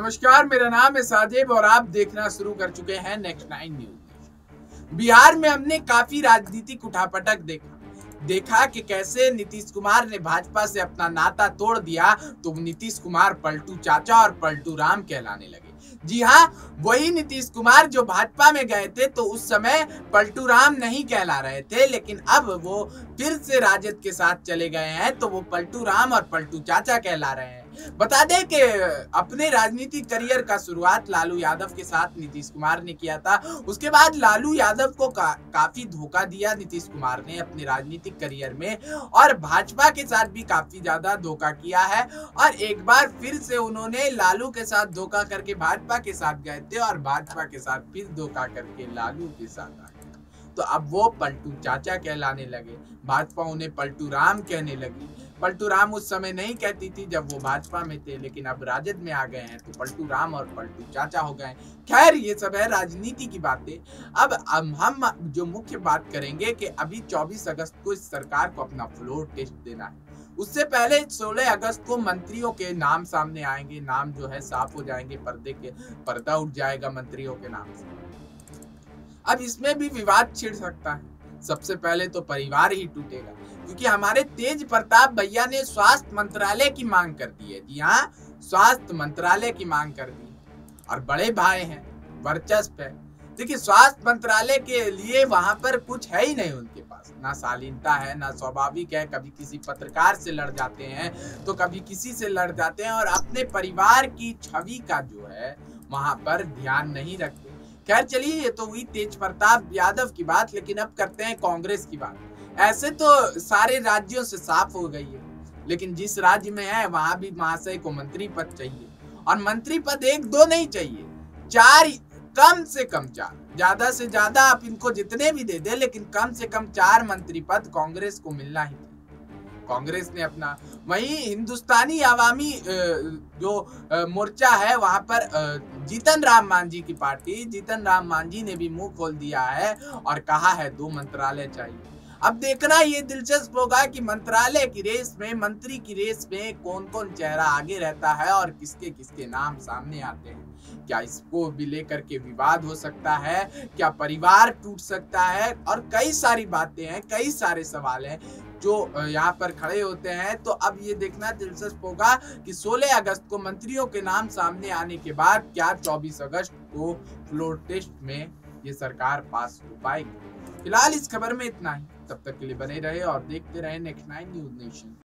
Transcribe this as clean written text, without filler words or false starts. नमस्कार, मेरा नाम है साजिद और आप देखना शुरू कर चुके हैं नेक्स्ट 9 न्यूज। बिहार में हमने काफी राजनीतिक उठापटक देखा कि कैसे नीतीश कुमार ने भाजपा से अपना नाता तोड़ दिया तो नीतीश कुमार पलटू चाचा और पलटू राम कहलाने लगे। जी हाँ, वही नीतीश कुमार जो भाजपा में गए थे तो उस समय पलटू राम नहीं कहला रहे थे, लेकिन अब वो फिर से राजद के साथ चले गए हैं तो वो पलटू राम और पलटू चाचा कहला रहे हैं। बता दें कि अपने राजनीतिक करियर का शुरुआत लालू यादव के साथ नीतीश कुमार ने किया था। उसके बाद लालू यादव को काफी धोखा दिया नीतीश कुमार ने अपने राजनीतिक करियर में, और भाजपा के साथ भी काफी ज्यादा धोखा किया है। और एक बार फिर से उन्होंने लालू के साथ धोखा करके भाजपा के साथ गए थे और भाजपा के साथ फिर धोखा करके लालू के साथ आ गए, तो अब वो पलटू चाचा कहलाने लगे। भाजपा उन्हें पलटू राम कहने लगी। पलटू राम उस समय नहीं कहती थी जब वो भाजपा में थे, लेकिन अब राजद में आ गए हैं तो पलटू राम और पलटू चाचा हो गए। खैर, ये सब है राजनीति की बातें। अब हम जो मुख्य बात करेंगे कि अभी 24 अगस्त को इस सरकार को अपना फ्लोर टेस्ट देना है। उससे पहले 16 अगस्त को मंत्रियों के नाम सामने आएंगे, नाम जो है साफ हो जाएंगे, पर्दा उठ जाएगा मंत्रियों के नाम से। अब इसमें भी विवाद छिड़ सकता है। सबसे पहले तो परिवार ही टूटेगा, क्योंकि हमारे तेज प्रताप भैया ने स्वास्थ्य मंत्रालय की मांग कर दी है। जी हाँ, स्वास्थ्य मंत्रालय की मांग कर दी और बड़े भाई हैं, वर्चस्व है। देखिए, स्वास्थ्य मंत्रालय के लिए वहां पर कुछ है ही नहीं उनके पास, ना शालीनता है ना स्वाभाविक है। कभी किसी पत्रकार से लड़ जाते हैं तो कभी किसी से लड़ जाते हैं और अपने परिवार की छवि का जो है वहां पर ध्यान नहीं रखते। खैर, चलिए, ये तो हुई तेज प्रताप यादव की बात, लेकिन अब करते हैं कांग्रेस की बात। ऐसे तो सारे राज्यों से साफ हो गई है, लेकिन जिस राज्य में है वहां भी महाशय को मंत्री पद चाहिए, और मंत्री पद 1-2 नहीं चाहिए, 4, कम से कम 4। ज्यादा से ज्यादा आप इनको जितने भी दे दे, लेकिन कम से कम 4 मंत्री पद कांग्रेस को मिलना ही चाहिए। कांग्रेस ने अपना, वही हिंदुस्तानी आवामी जो मोर्चा है वहां पर जीतन राम मांजी की पार्टी, जीतन राम मांजी ने भी मुंह खोल दिया है और कहा है 2 मंत्रालय चाहिए। अब देखना ये दिलचस्प होगा कि मंत्रालय की रेस में, मंत्री की रेस में कौन कौन चेहरा आगे रहता है और किसके किसके नाम सामने आते हैं। क्या इसको भी लेकर के विवाद हो सकता है? क्या परिवार टूट सकता है? और कई सारी बातें हैं, कई सारे सवाल हैं जो यहाँ पर खड़े होते हैं। तो अब ये देखना दिलचस्प होगा कि 16 अगस्त को मंत्रियों के नाम सामने आने के बाद क्या 24 अगस्त को फ्लोर टेस्ट में ये सरकार पास हो पाएगी। फिलहाल इस खबर में इतना ही। तब तक के लिए बने रहे और देखते रहे नेक्स्ट 9 न्यूज नेशन।